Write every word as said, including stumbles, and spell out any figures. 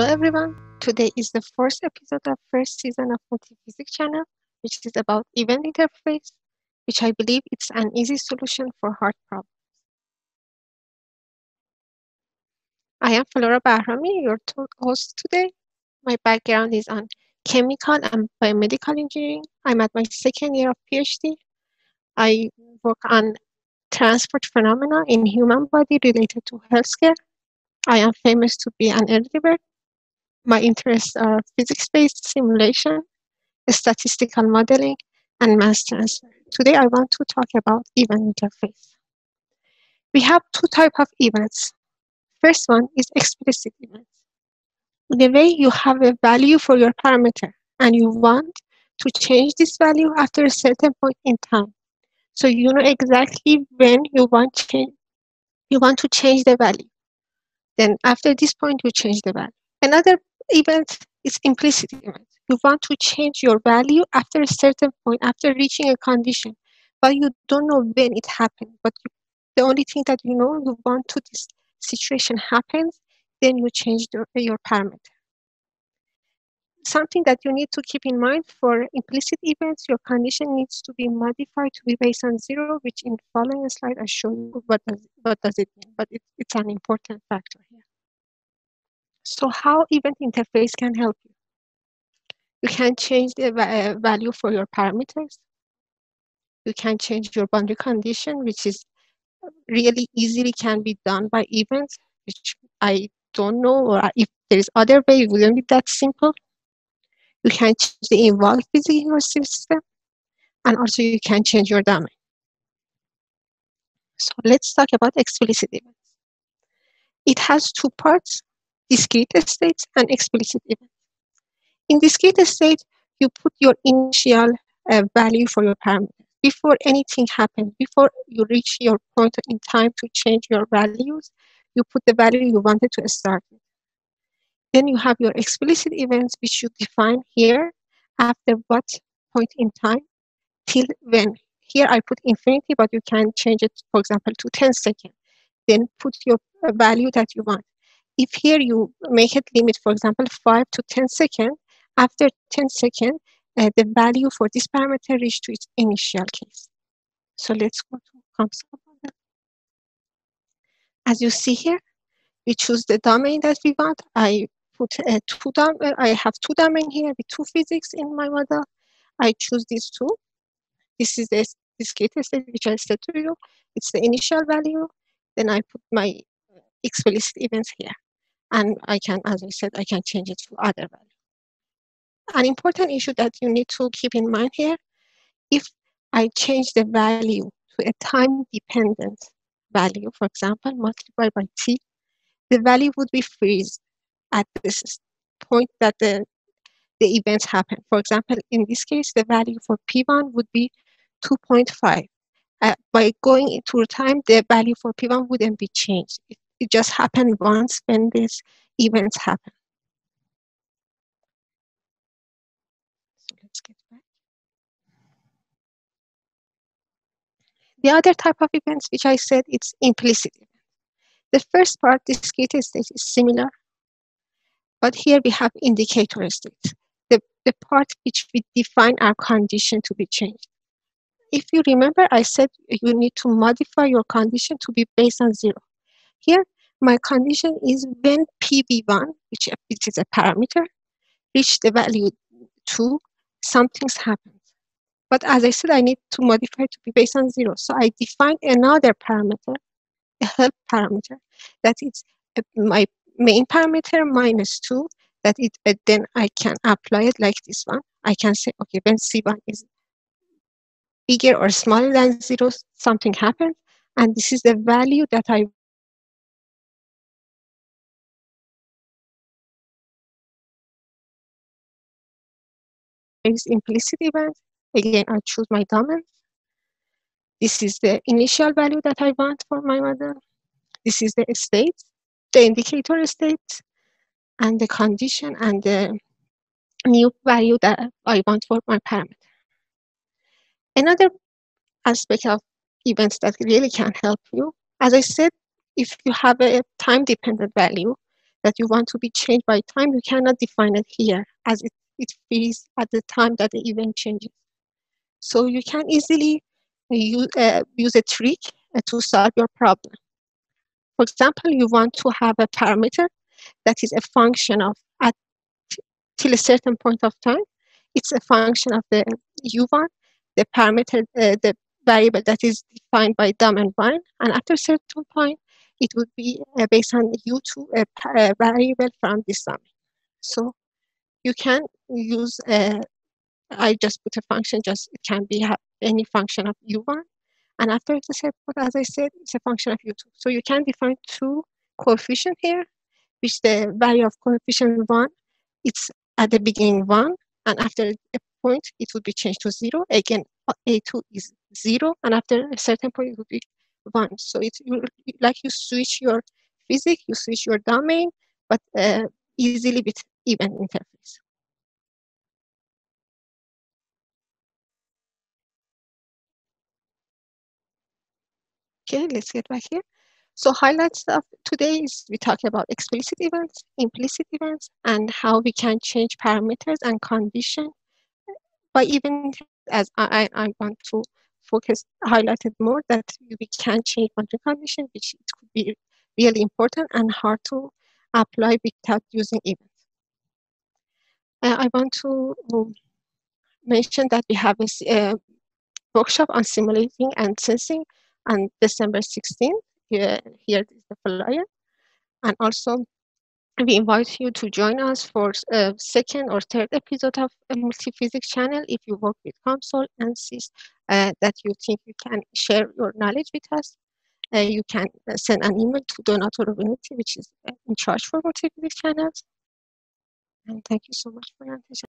Hello everyone, today is the first episode of first season of Multiphysics Channel, which is about event interface, which I believe it's an easy solution for hard problems. I am Flora Bahrami, your host today. My background is on chemical and biomedical engineering. I'm at my second year of PhD. I work on transport phenomena in human body related to healthcare. I am famous to be an early bird. My interests are physics-based simulation, statistical modeling, and mass transfer. Today, I want to talk about event interface. We have two types of events. First one is explicit events. In a way, you have a value for your parameter, and you want to change this value after a certain point in time. So you know exactly when you want change, you want to change the value. Then after this point, you change the value. Another event is implicit event. You want to change your value after a certain point, after reaching a condition, but you don't know when it happened. But you, the only thing that you know, you want to this situation happens, then you change the, your parameter. Something that you need to keep in mind for implicit events, your condition needs to be modified to be based on zero, which in the following slide, I show you what does, what does it mean, but it, it's an important factor here. So how event interface can help you? You can change the uh, value for your parameters. You can change your boundary condition, which is really easily can be done by events, which I don't know, or if there's other way, it wouldn't be that simple. You can change the involved physics in your system, and also you can change your domain. So let's talk about explicit events. It has two parts, discrete states and explicit events. In discrete state, you put your initial uh, value for your parameter. Before anything happens, before you reach your point in time to change your values, you put the value you wanted to start with. Then you have your explicit events, which you define here after what point in time till when. Here I put infinity, but you can change it, for example, to ten seconds. Then put your value that you want. If here you make it limit, for example, five to ten seconds, after ten seconds, uh, the value for this parameter reached to its initial case. So let's go to COMSOL. As you see here, we choose the domain that we want. I put a two domain. I have two domain here with two physics in my model. I choose these two. This is the discrete state which I said to you. It's the initial value. Then I put my explicit events here, and I can, as I said, I can change it to other value. An important issue that you need to keep in mind here: if I change the value to a time-dependent value, for example, multiplied by t, the value would be freeze at this point that the, the events happen. For example, in this case, the value for P one would be two point five. Uh, by going into time, the value for P one wouldn't be changed. It, it just happened once when these events happen. So let's get back. The other type of events, which I said, it's implicit events. The first part, discrete state, is similar, but here we have indicator state, the, the part which we define our condition to be changed. If you remember, I said you need to modify your condition to be based on zero. Here, my condition is when P V one, which is a parameter, reach the value two, something happens. But as I said, I need to modify to be based on zero. So I define another parameter, a help parameter, that is my main parameter minus two, that it, uh, then I can apply it like this one. I can say, okay, when C one is bigger or smaller than zero, something happens, and this is the value that I use implicit event. Again, I choose my domain. This is the initial value that I want for my model. This is the state, the indicator state, and the condition, and the new value that I want for my parameter. Another aspect of events that really can help you, as I said, if you have a time-dependent value, that you want to be changed by time, you cannot define it here, as it, it freezes at the time that the event changes. So you can easily use, uh, use a trick uh, to solve your problem. For example, you want to have a parameter that is a function of at till a certain point of time. It's a function of the u one, the parameter, uh, the variable that is defined by domain one, and after a certain point, it would be uh, based on u two, a uh, variable from this domain. So you can use, uh, I just put a function, just it can be any function of u one, and after the set point, as I said, it's a function of u two. So you can define two coefficients here, which the value of coefficient one, it's at the beginning one, and after a point, it would be changed to zero. Again, a two is zero, and after a certain point, it would be one. So it's like you switch your physics, you switch your domain, but uh, easily with even interface. Okay, let's get back here. So highlights of today is we talk about explicit events, implicit events, and how we can change parameters and condition. But even as I, I want to focus, highlighted more that we can change boundary condition, which it could be really important and hard to apply without using events. Uh, I want to mention that we have a uh, workshop on simulating and sensing on December sixteenth. Here, here is the flyer, and also we invite you to join us for uh, second or third episode of uh, Multiphysics Channel. If you work with COMSOL and insist uh, that you think you can share your knowledge with us, uh, you can uh, send an email to Donato Rubiniti, which is in charge for Multiphysics Channels. And thank you so much for your attention.